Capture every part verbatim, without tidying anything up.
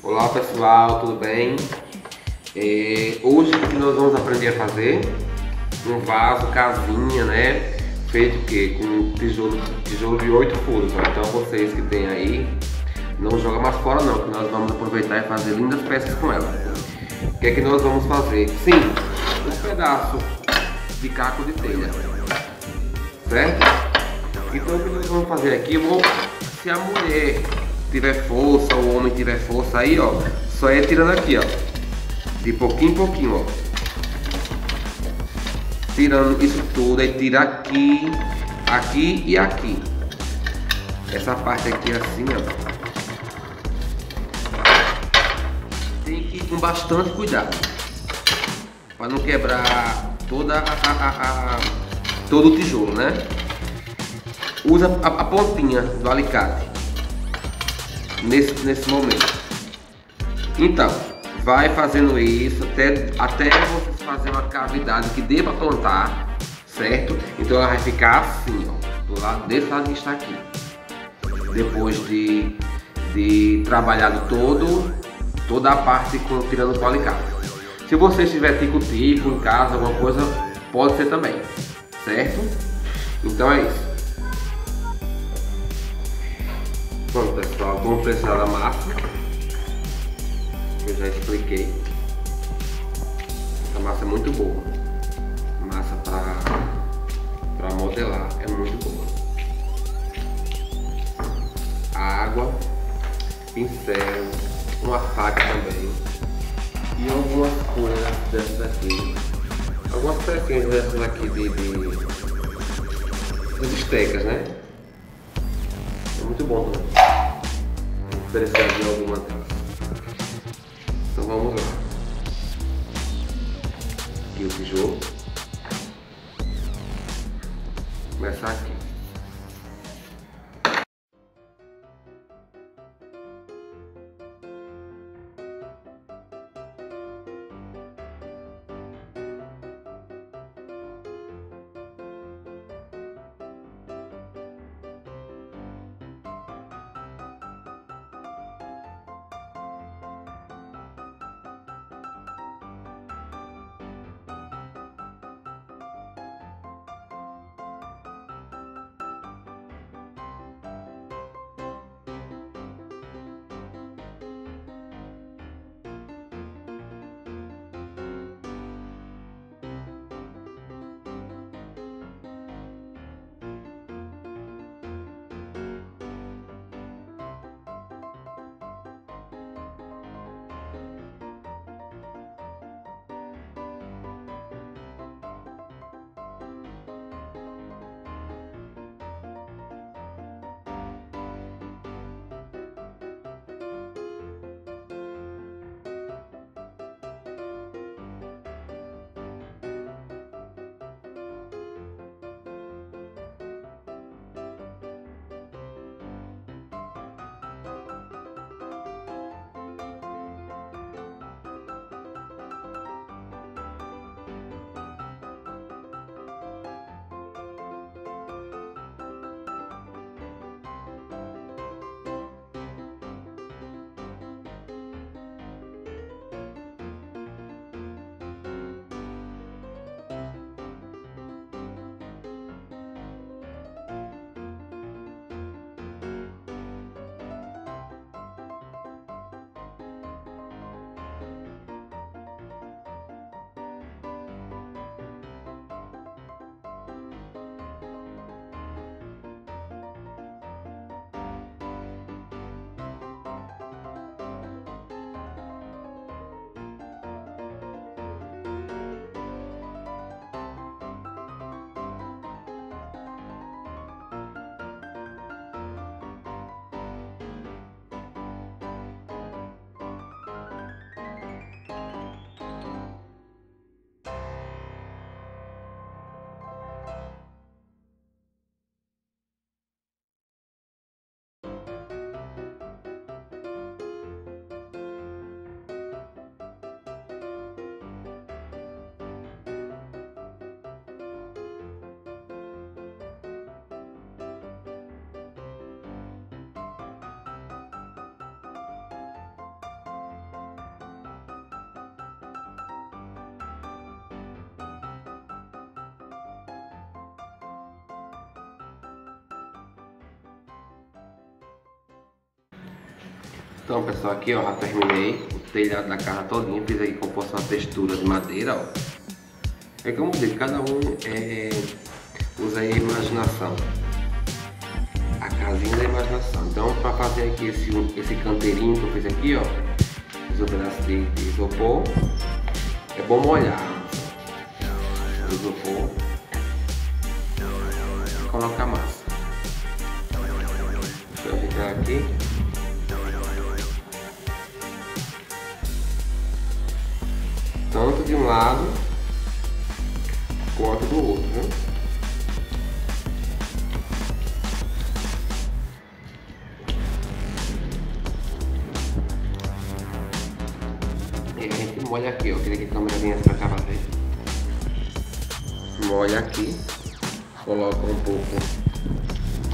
Olá pessoal, tudo bem? É, hoje que nós vamos aprender a fazer um vaso casinha, né? Feito o quê? Com tijolo, tijolo de oito furos, né? Então vocês que tem aí, não joga mais fora não, que nós vamos aproveitar e fazer lindas peças com ela. O que é que nós vamos fazer? Sim, um pedaço de caco de telha, certo? Então o que nós vamos fazer aqui, eu vou, se a mulher tiver força, o homem tiver força aí, ó, só é tirando aqui, ó, de pouquinho em pouquinho, ó. Tirando isso tudo, aí tira aqui, aqui e aqui. Essa parte aqui assim, ó. Tem que ir com bastante cuidado, para não quebrar toda a, a, a, a, todo o tijolo, né? Usa a, a pontinha do alicate nesse, nesse momento. Então, vai fazendo isso até, até você fazer uma cavidade que dê para plantar, certo? Então ela vai ficar assim, ó, do lado desse lado que está aqui. Depois de, de trabalhado todo, toda a parte com, tirando o alicate. Se você estiver tico-tico em casa, alguma coisa, pode ser também, certo? Então é isso. Pronto pessoal, vamos precisar da massa, que eu já expliquei. Essa massa é muito boa, massa para modelar é muito boa. Água, pincel, uma faca também e algumas coisas dessas aqui, algumas pecinhas dessas aqui de, de, de estecas, né? É muito bom também. Oferecer de alguma delas. Então vamos lá. Aqui o tijolo. Começar aqui. Então pessoal, aqui ó, já terminei o telhado da casa todinha, fiz aqui como fosse uma textura de madeira, ó. É como dizer, cada um é, usa a imaginação, a casinha da imaginação. Então para fazer aqui esse, esse canteirinho que eu fiz aqui ó, fiz um pedaço de, de isopor, é bom molhar o isopor e colocar massa. Deixa eu ajeitar aqui. Tanto de um lado quanto do outro, né? E a gente molha aqui, ó. Eu queria que a câmera viesse pra cá pra ver. Molha aqui, coloca um pouco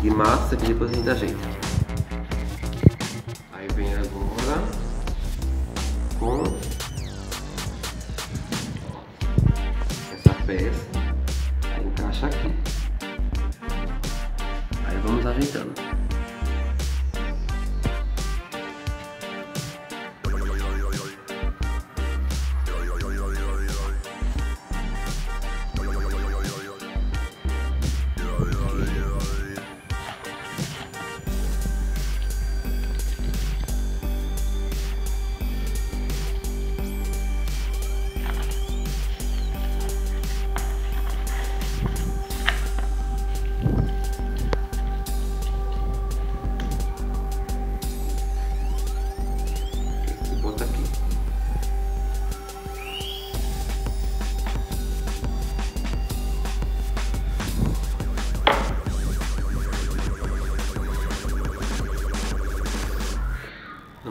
de massa e depois a gente ajeita. Aí vem agora com peça, aí encaixa aqui, aí vamos ajeitando.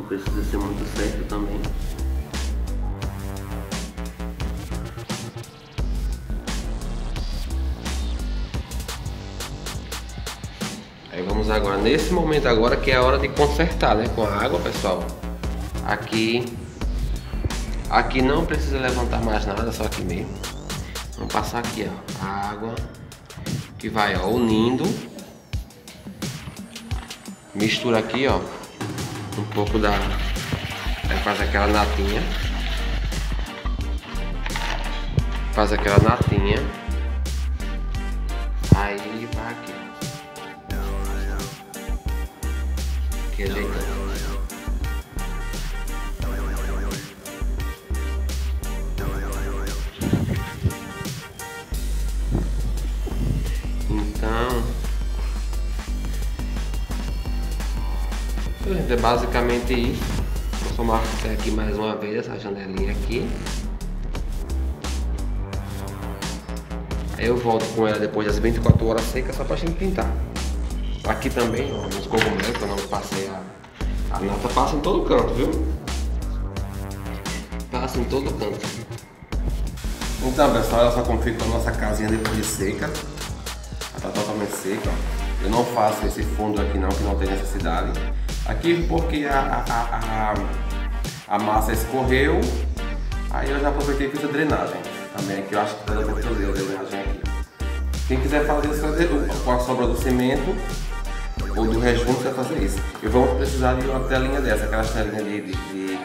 Precisa ser muito certo também. Aí vamos agora, nesse momento agora que é a hora de consertar, né? Com a água, pessoal. Aqui, aqui não precisa levantar mais nada, só aqui mesmo. Vamos passar aqui, ó, a água que vai, ó, unindo. Mistura aqui, ó. Um pouco da... Aí faz aquela natinha. Faz aquela natinha. Aí vai aqui. Aqui ajeitando. É basicamente isso. Vou só marcar aqui mais uma vez essa janelinha aqui. Aí eu volto com ela depois das vinte e quatro horas seca, só pra gente pintar. Aqui também, ó, nos cogumelos, que eu não passei a, a nata, passa em todo canto, viu? Passa em todo canto. Então pessoal, olha só como fica a nossa casinha depois de seca. Ela tá totalmente seca, ó. Eu não faço esse fundo aqui não, que não tem necessidade. Aqui porque a, a, a, a massa escorreu, aí eu já aproveitei e fiz a drenagem também aqui. Eu acho que eu vou fazer a drenagem aqui. Quem quiser fazer isso com a sobra do cimento ou do rejunte, vai fazer isso. Eu vou precisar de uma telinha dessa, aquela telinha de, de, de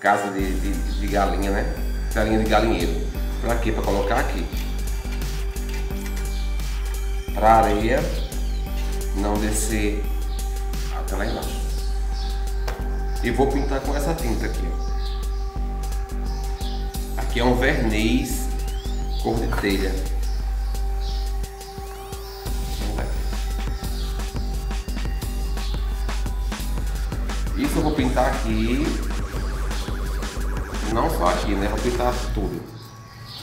casa de, de, de galinha, né? Telinha de galinheiro. Pra quê? Pra colocar aqui. Pra areia não descer até lá embaixo. E vou pintar com essa tinta aqui, ó. Aqui é um verniz cor de telha. Isso eu vou pintar aqui, não só aqui, né? Vou pintar tudo.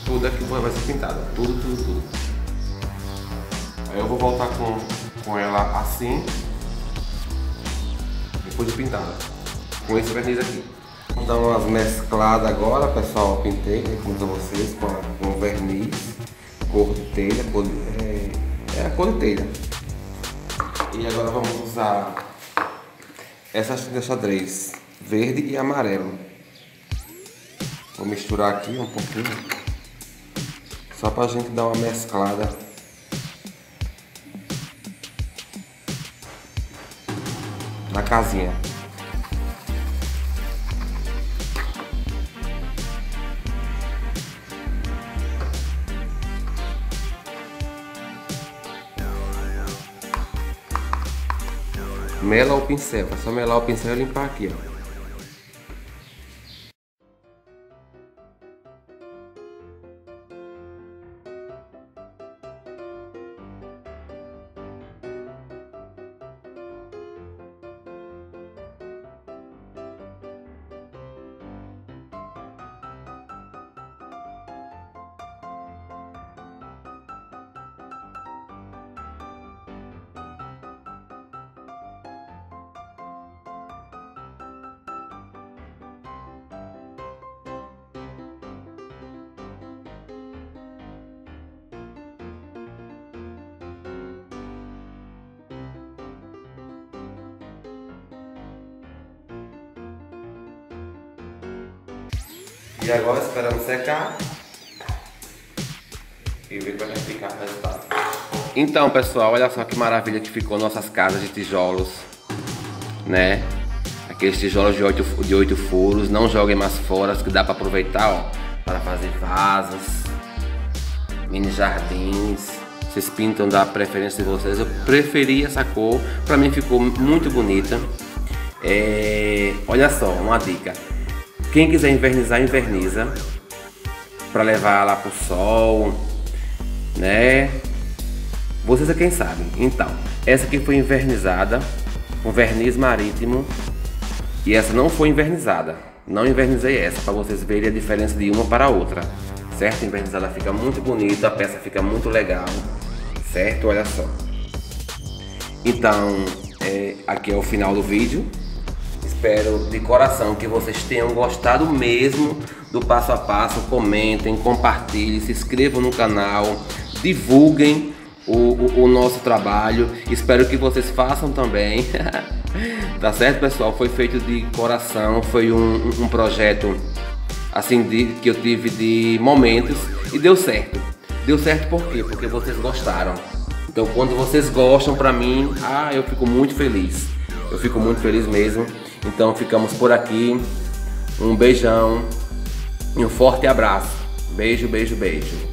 Tudo aqui vai ser pintado, tudo, tudo, tudo. Aí eu vou voltar com, com ela assim, depois de pintada. Com esse verniz aqui. Vou dar umas mescladas agora, pessoal. Eu pintei, né, com vocês, com, a, com verniz, cor de telha, cor de, é, é a cor de telha. E agora vamos usar essas tintas xadrez, verde e amarelo. Vou misturar aqui um pouquinho, só pra gente dar uma mesclada. Na casinha. mela o pincel, é só melar o pincel e limpar aqui, ó. E agora esperamos secar e ver como vai ficar o resultado. Então, pessoal, olha só que maravilha que ficou nossas casas de tijolos, né? Aqueles tijolos de oito, de oito furos, não joguem mais fora, que dá para aproveitar, ó, para fazer vasos, mini jardins. Vocês pintam da preferência de vocês. Eu preferi essa cor, para mim ficou muito bonita. É... Olha só, uma dica. Quem quiser invernizar, inverniza para levar lá pro sol, né? Vocês é quem sabe. Então, essa aqui foi invernizada com verniz marítimo e essa não foi invernizada. Não invernizei essa para vocês verem a diferença de uma para a outra, certo? A invernizada fica muito bonita, a peça fica muito legal, certo? Olha só. Então, é, aqui é o final do vídeo. Espero de coração que vocês tenham gostado mesmo do passo a passo. Comentem, compartilhem, se inscrevam no canal, divulguem o, o, o nosso trabalho. Espero que vocês façam também. Tá certo, pessoal? Foi feito de coração, foi um, um projeto assim de, que eu tive de momentos e deu certo. Deu certo por quê? Porque vocês gostaram. Então, quando vocês gostam, pra mim, ah, eu fico muito feliz. Eu fico muito feliz mesmo. Então ficamos por aqui, um beijão e um forte abraço. Beijo, beijo, beijo.